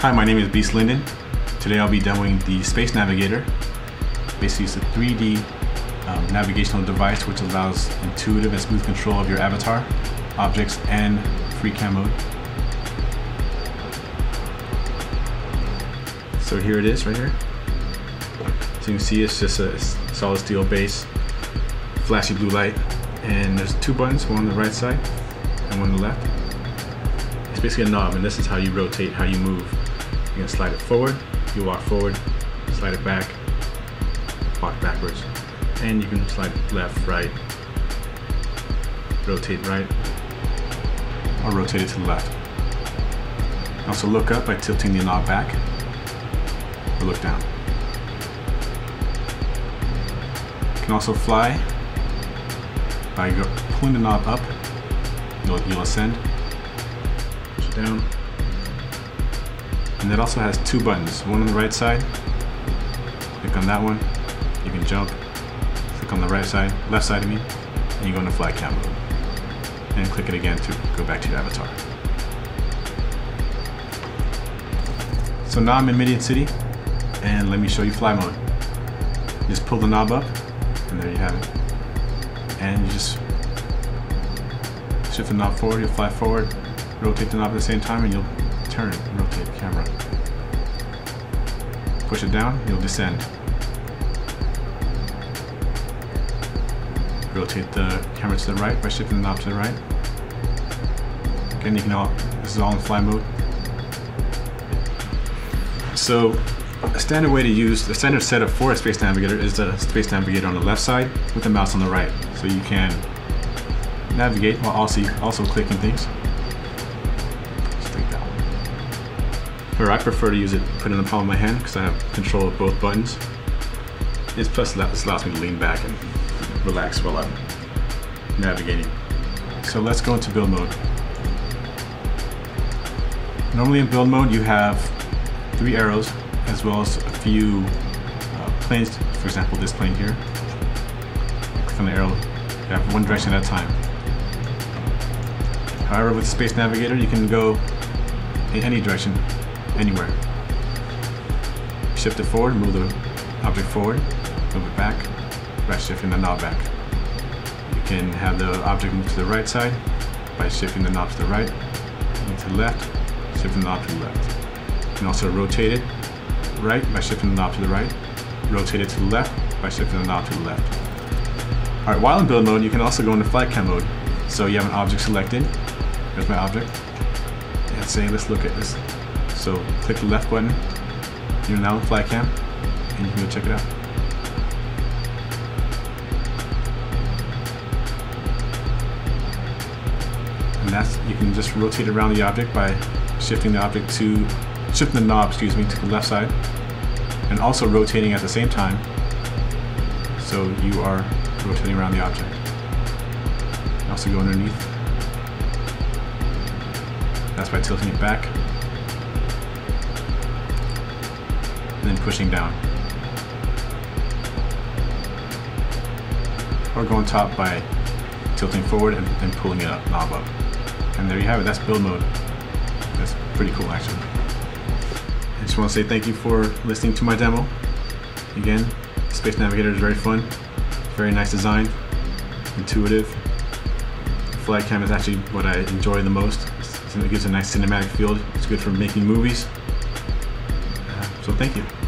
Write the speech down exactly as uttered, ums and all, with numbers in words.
Hi, my name is Beast Linden. Today I'll be demoing the Space Navigator. Basically, it's a three D um, navigational device which allows intuitive and smooth control of your avatar, objects, and free cam mode. So here it is, right here. So you can see it's just a solid steel base, flashy blue light, and there's two buttons, one on the right side and one on the left. It's basically a knob, and this is how you rotate, how you move. You can slide it forward, you walk forward, slide it back, walk backwards, and you can slide left, right, rotate right, or rotate it to the left. Also look up by tilting the knob back, or look down. You can also fly by go, pulling the knob up, you'll, you'll ascend, push it down. And it also has two buttons, one on the right side, click on that one, you can jump, click on the right side, left side of me, and you go into flight cam mode. And click it again to go back to your avatar. So now I'm in Midian City, and let me show you fly mode. Just pull the knob up, and there you have it. And you just shift the knob forward, you'll fly forward, rotate the knob at the same time, and you'll turn, rotate the camera. Push it down, you'll descend. Rotate the camera to the right by shifting the knob to the right. Again, you can all, this is all in fly mode. So, a standard way to use, the standard setup for a Space Navigator is the Space Navigator on the left side with the mouse on the right. So you can navigate while also, also clicking things. Or I prefer to use it, put it in the palm of my hand because I have control of both buttons. It's plus this allows me to lean back and relax while I'm navigating. So let's go into build mode. Normally in build mode you have three arrows as well as a few uh, planes, for example this plane here. Click on the arrow, you have one direction at a time. However, with Space Navigator you can go in any direction, anywhere. Shift it forward, move the object forward, move it back, by shifting the knob back. You can have the object move to the right side by shifting the knob to the right, move to the left, shifting the knob to the left. You can also rotate it right by shifting the knob to the right, rotate it to the left by shifting the knob to the left. Alright, while in build mode, you can also go into flight cam mode. So you have an object selected, here's my object, and say let's look at this. So click the left button, you're now in flight cam, and you can go check it out. And that's, you can just rotate around the object by shifting the object to, shifting the knob, excuse me, to the left side, and also rotating at the same time, so you are rotating around the object. You can also go underneath, that's by tilting it back, and then pushing down. Or go on top by tilting forward and, and pulling it up, knob up. And there you have it, that's build mode. That's pretty cool actually. I just want to say thank you for listening to my demo. Again, Space Navigator is very fun, very nice design, intuitive. Flight cam is actually what I enjoy the most. It gives a nice cinematic feel, it's good for making movies. So thank you.